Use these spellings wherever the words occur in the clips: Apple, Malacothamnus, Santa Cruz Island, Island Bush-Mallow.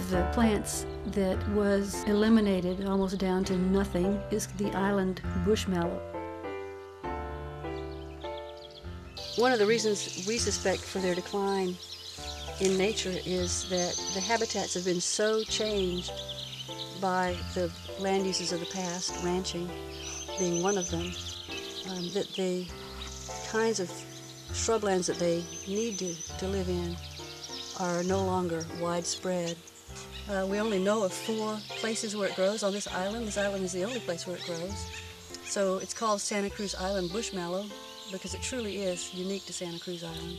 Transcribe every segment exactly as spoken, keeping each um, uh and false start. of the plants that was eliminated almost down to nothing is the Island Bush-Mallow. One of the reasons we suspect for their decline in nature is that the habitats have been so changed by the land uses of the past, ranching being one of them, um, that the kinds of shrublands that they need to, to live in are no longer widespread. Uh, we only know of four places where it grows on this island. This island is the only place where it grows. So it's called Santa Cruz Island Bush-Mallow because it truly is unique to Santa Cruz Island.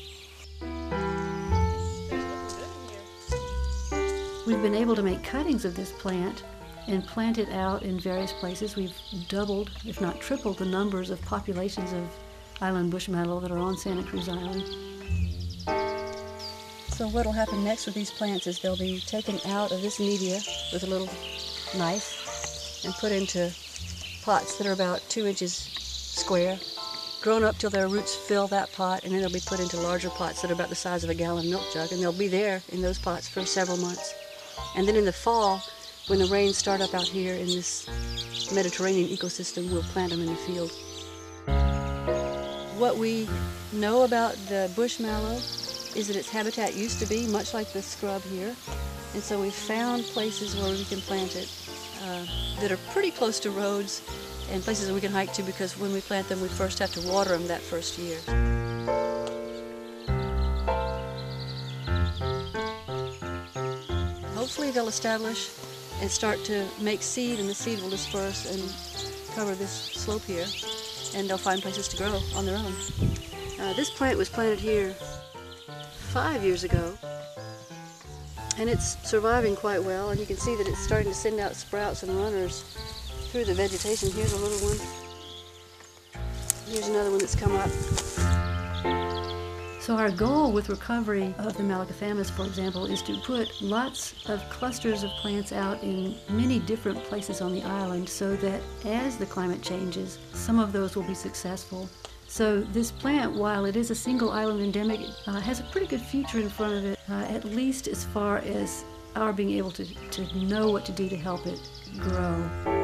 We've been able to make cuttings of this plant and plant it out in various places. We've doubled, if not tripled, the numbers of populations of Island Bush-Mallow that are on Santa Cruz Island. So what'll happen next with these plants is they'll be taken out of this media with a little knife and put into pots that are about two inches square, grown up till their roots fill that pot, and then they'll be put into larger pots that are about the size of a gallon milk jug, and they'll be there in those pots for several months. And then in the fall, when the rains start up out here in this Mediterranean ecosystem, we'll plant them in the field. What we know about the bush mallow is that its habitat used to be much like this scrub here, and so we found places where we can plant it uh, that are pretty close to roads and places that we can hike to, because when we plant them we first have to water them that first year. Hopefully they'll establish and start to make seed, and the seed will disperse and cover this slope here, and they'll find places to grow on their own. Uh, this plant was planted here five years ago, and it's surviving quite well, and you can see that it's starting to send out sprouts and runners through the vegetation. Here's a little one. Here's another one that's come up. So our goal with recovery of the Malacothamnus, for example, is to put lots of clusters of plants out in many different places on the island, so that as the climate changes, some of those will be successful. So this plant, while it is a single island endemic, uh, has a pretty good future in front of it, uh, at least as far as our being able to, to know what to do to help it grow.